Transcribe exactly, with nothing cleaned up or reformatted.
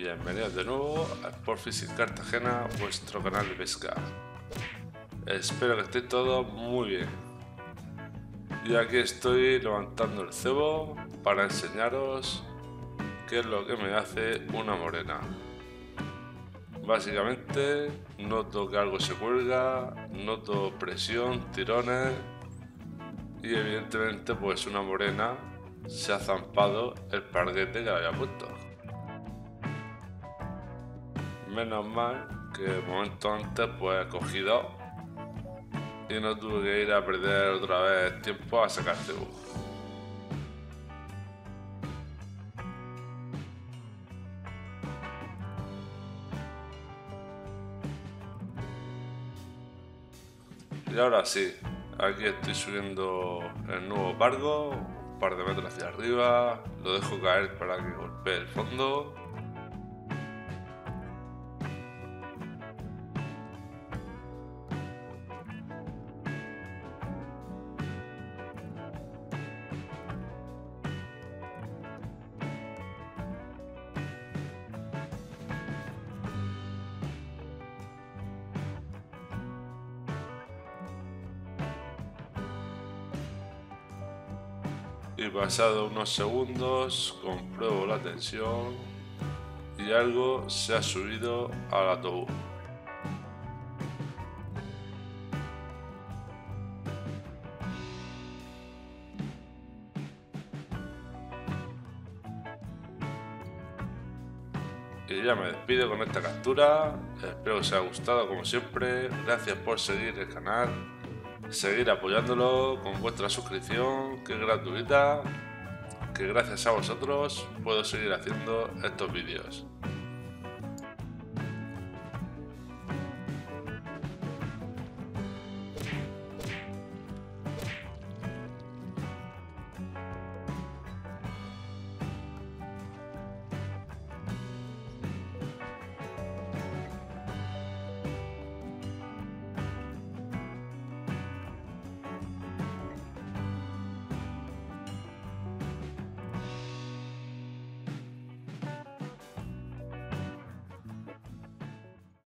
Bienvenidos de nuevo a Sport Fishing Cartagena, vuestro canal de pesca. Espero que esté todo muy bien. Yo aquí estoy levantando el cebo para enseñaros qué es lo que me hace una morena. Básicamente noto que algo se cuelga, noto presión, tirones y evidentemente pues una morena se ha zampado el parguete que le había puesto. Menos mal que el momento antes pues he cogido y no tuve que ir a perder otra vez tiempo a sacar cebo. Y ahora sí, aquí estoy subiendo el nuevo pargo, un par de metros hacia arriba, lo dejo caer para que golpee el fondo. Y pasado unos segundos compruebo la tensión y algo se ha subido al autobús. Y ya me despido con esta captura, espero que os haya gustado como siempre, gracias por seguir el canal. Seguir apoyándolo con vuestra suscripción, que es gratuita, que gracias a vosotros puedo seguir haciendo estos vídeos.